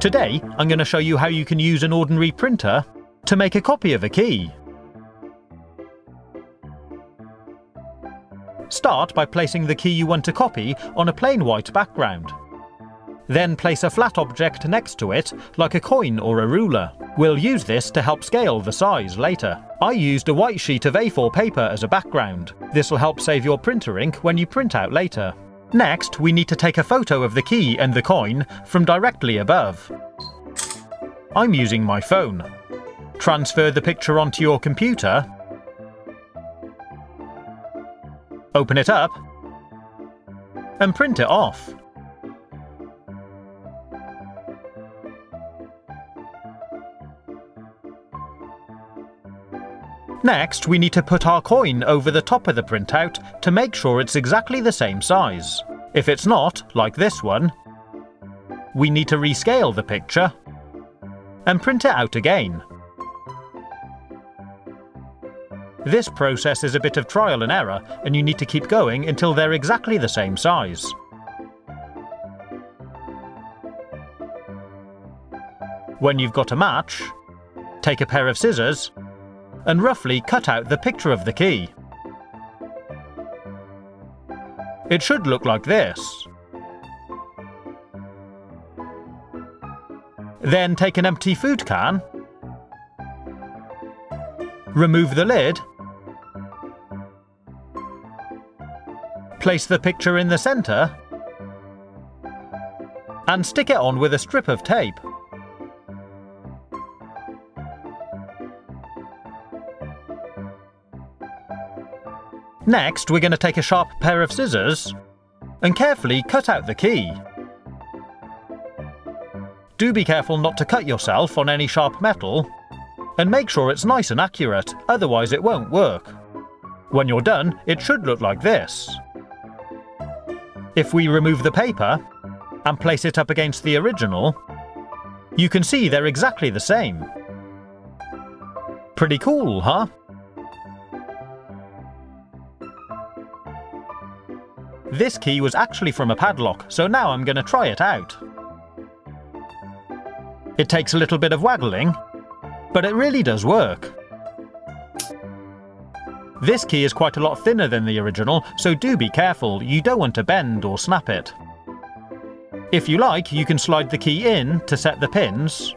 Today, I'm going to show you how you can use an ordinary printer to make a copy of a key. Start by placing the key you want to copy on a plain white background. Then place a flat object next to it, like a coin or a ruler. We'll use this to help scale the size later. I used a white sheet of A4 paper as a background. This will help save your printer ink when you print out later. Next, we need to take a photo of the key and the coin from directly above. I'm using my phone. Transfer the picture onto your computer. Open it up and print it off. Next, we need to put our coin over the top of the printout to make sure it's exactly the same size. If it's not, like this one, we need to rescale the picture and print it out again. This process is a bit of trial and error, and you need to keep going until they're exactly the same size. When you've got a match, take a pair of scissors and roughly cut out the picture of the key. It should look like this. Then take an empty food can, remove the lid, place the picture in the centre, and stick it on with a strip of tape. Next, we're going to take a sharp pair of scissors and carefully cut out the key. Do be careful not to cut yourself on any sharp metal, and make sure it's nice and accurate, otherwise it won't work. When you're done, it should look like this. If we remove the paper and place it up against the original, you can see they're exactly the same. Pretty cool, huh? This key was actually from a padlock, so now I'm going to try it out. It takes a little bit of waggling, but it really does work. This key is quite a lot thinner than the original, so do be careful, you don't want to bend or snap it. If you like, you can slide the key in to set the pins.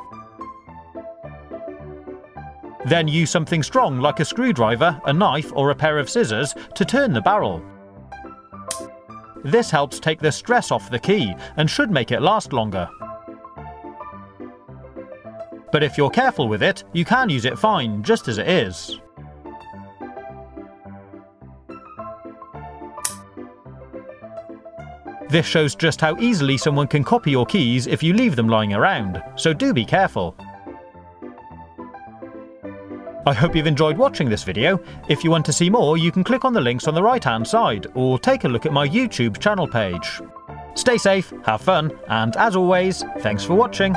Then use something strong like a screwdriver, a knife or a pair of scissors to turn the barrel. This helps take the stress off the key and should make it last longer. But if you're careful with it, you can use it fine, just as it is. This shows just how easily someone can copy your keys if you leave them lying around, so do be careful. I hope you've enjoyed watching this video. If you want to see more, you can click on the links on the right-hand side or take a look at my YouTube channel page. Stay safe, have fun, and as always, thanks for watching.